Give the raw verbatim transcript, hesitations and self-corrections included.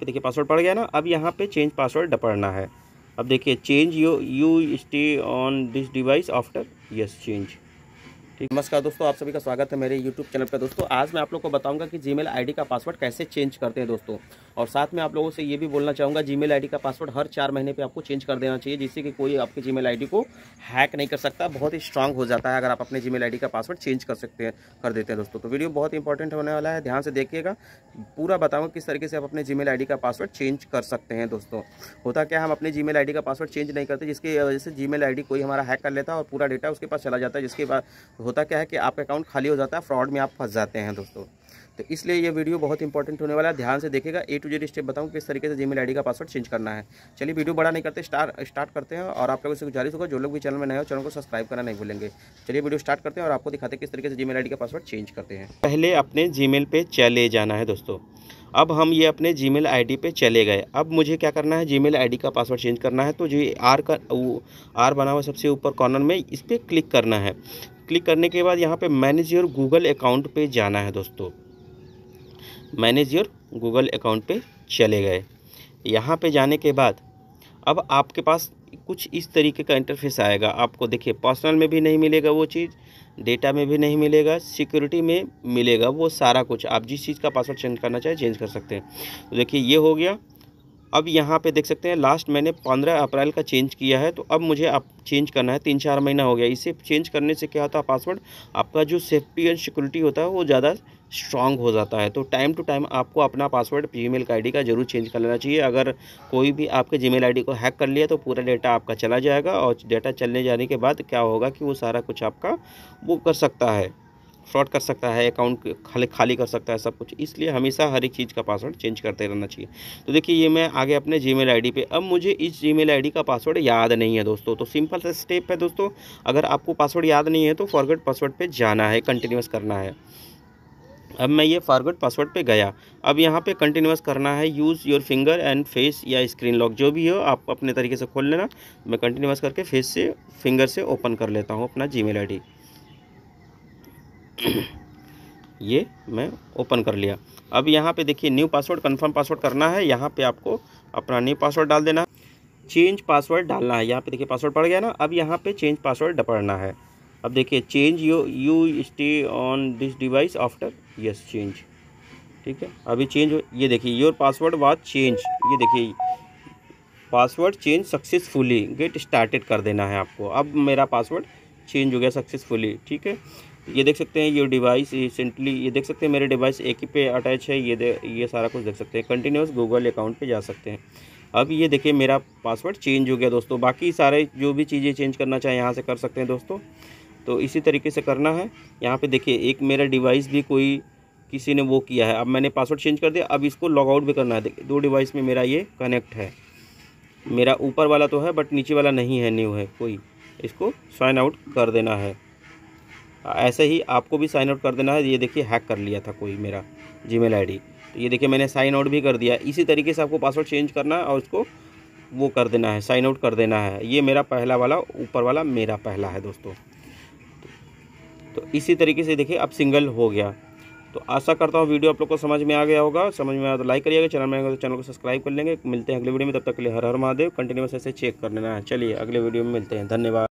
पे देखिए पासवर्ड पड़ गया ना। अब यहाँ पे चेंज पासवर्ड डपड़ना है। अब देखिए change you you stay on this device after yes change. ठीक, नमस्कार दोस्तों, आप सभी का स्वागत है मेरे यूट्यूब चैनल पर। दोस्तों आज मैं आप लोग को बताऊंगा कि जीमेल आईडी का पासवर्ड कैसे चेंज करते हैं दोस्तों, और साथ में आप लोगों से ये भी बोलना चाहूँगा जीमेल आईडी का पासवर्ड हर चार महीने पे आपको चेंज कर देना चाहिए, जिससे कि कोई आपके जीमेल आईडी को हैक नहीं कर सकता। बहुत ही स्ट्रांग हो जाता है अगर आप अपने जीमेल आईडी का पासवर्ड चेंज कर सकते हैं कर देते हैं दोस्तों। तो वीडियो बहुत इंपॉर्टेंट होने वाला है, ध्यान से देखिएगा, पूरा बताऊँगा किस तरीके से आप अपने जीमेल आईडी का पासवर्ड चेंज कर सकते हैं दोस्तों। होता क्या, हम अपने जीमेल आईडी का पासवर्ड चेंज नहीं करते, जिसकी वजह से जीमेल आईडी कोई हमारा हैक कर लेता है और पूरा डेटा उसके पास चला जाता है, जिसके बाद होता क्या है कि आपका अकाउंट खाली हो जाता है, फ्रॉड में आप फंस जाते हैं दोस्तों। तो इसलिए ये वीडियो बहुत इंपॉर्टेंट होने वाला है, ध्यान से देखिएगा, ए टू जेड स्टेप बताऊँ किस तरीके से जीमेल आईडी का पासवर्ड चेंज करना है। चलिए वीडियो बड़ा नहीं करते, स्टार्ट स्टार्ट करते हैं। और आप लोगों से गुजारिश होगा जो लोग भी चैनल में नए हो चैनल को सब्सक्राइब करना नहीं भूलेंगे। चलिए वीडियो स्टार्ट करते हैं और आपको दिखाते हैं किस तरीके से जीमेल आईडी का पासवर्ड चेंज करते हैं। पहले अपने जीमेल पे चले जाना है दोस्तों। अब हम ये अपने जीमेल आईडी पे चले गए। अब मुझे क्या करना है, जीमेल आईडी का पासवर्ड चेंज करना है। तो जो आर का आर बना हुआ सबसे ऊपर कॉर्नर में, इस पर क्लिक करना है। क्लिक करने के बाद यहाँ पे मैनेज योर गूगल अकाउंट पे जाना है दोस्तों। मैनेज योर गूगल अकाउंट पे चले गए। यहाँ पे जाने के बाद अब आपके पास कुछ इस तरीके का इंटरफेस आएगा। आपको देखिए पर्सनल में भी नहीं मिलेगा वो चीज़, डेटा में भी नहीं मिलेगा, सिक्योरिटी में मिलेगा वो सारा कुछ। आप जिस चीज़ का पासवर्ड चेंज करना चाहे चेंज कर सकते हैं। तो देखिए ये हो गया। अब यहाँ पे देख सकते हैं लास्ट मैंने पंद्रह अप्रैल का चेंज किया है। तो अब मुझे आप चेंज करना है, तीन चार महीना हो गया। इसे चेंज करने से क्या होता है, पासवर्ड आपका जो सेफ्टी एंड सिक्योरिटी होता है वो ज़्यादा स्ट्रांग हो जाता है। तो टाइम टू टाइम आपको अपना पासवर्ड जीमेल आईडी का जरूर चेंज कर लेना चाहिए। अगर कोई भी आपके जीमेल आईडी को हैक कर लिया तो पूरा डेटा आपका चला जाएगा, और डेटा चलने जाने के बाद क्या होगा कि वो सारा कुछ आपका वो कर सकता है, फ्रॉड कर सकता है, अकाउंट खाली खाली कर सकता है, सब कुछ। इसलिए हमेशा हर एक चीज़ का पासवर्ड चेंज करते रहना चाहिए। तो देखिए ये मैं आगे अपने जीमेल आईडी पे, अब मुझे इस जीमेल आईडी का पासवर्ड याद नहीं है दोस्तों। तो सिंपल सा स्टेप है दोस्तों, अगर आपको पासवर्ड याद नहीं है तो फॉरगेट पासवर्ड पे जाना है, कंटिन्यूअस करना है। अब मैं ये फॉरगेट पासवर्ड पे गया। अब यहाँ पे कंटिन्यूअस करना है, use your finger and face या स्क्रीन लॉक, जो भी हो आप अपने तरीके से खोल लेना। मैं कंटिन्यूअस करके फेस से फिंगर से ओपन कर लेता हूँ अपना जीमेल आईडी। ये मैं ओपन कर लिया। अब यहाँ पे देखिए न्यू पासवर्ड, कंफर्म पासवर्ड करना है। यहाँ पे आपको अपना न्यू पासवर्ड डाल देना है, चेंज पासवर्ड डालना है। यहाँ पे देखिए पासवर्ड पड़ गया ना। अब यहाँ पे चेंज पासवर्ड डपड़ना है। अब देखिए change you you stay on this device after yes change. ठीक है, अभी चेंज हो, ये देखिए योर पासवर्ड वाज चेंज, ये देखिए password change successfully, get started कर देना है आपको। अब मेरा पासवर्ड चेंज हो गया सक्सेसफुली। ठीक है, ये देख सकते हैं ये डिवाइस रिसेंटली, ये देख सकते हैं मेरे डिवाइस एक ही पे अटैच है, ये ये सारा कुछ देख सकते हैं। कंटिन्यूस गूगल अकाउंट पे जा सकते हैं। अब ये देखिए मेरा पासवर्ड चेंज हो गया दोस्तों। बाकी सारे जो भी चीज़ें चेंज करना चाहें यहाँ से कर सकते हैं दोस्तों। तो इसी तरीके से करना है। यहाँ पे देखिए एक मेरा डिवाइस भी कोई किसी ने वो किया है, अब मैंने पासवर्ड चेंज कर दिया। अब इसको लॉग आउट भी करना है। देखिए दो डिवाइस में मेरा ये कनेक्ट है, मेरा ऊपर वाला तो है बट नीचे वाला नहीं है, न्यू है कोई, इसको साइन आउट कर देना है। ऐसे ही आपको भी साइन आउट कर देना है। ये देखिए हैक कर लिया था कोई मेरा जीमेल आईडी, तो ये देखिए मैंने साइन आउट भी कर दिया। इसी तरीके से आपको पासवर्ड चेंज करना है और उसको वो कर देना है, साइन आउट कर देना है। ये मेरा पहला वाला, ऊपर वाला मेरा पहला है दोस्तों। तो इसी तरीके से देखिए अब सिंगल हो गया। तो आशा करता हूँ वीडियो आप लोग को समझ में आ गया होगा। समझ में आया तो लाइक करिएगा, चैनल में आएगा तो चैनल को सब्सक्राइब कर लेंगे। मिलते हैं अगले वीडियो में, तब तक के लिए हर हर महादेव। कंटिन्यूस ऐसे चेक कर लेना है। चलिए अगले वीडियो में मिलते हैं, धन्यवाद।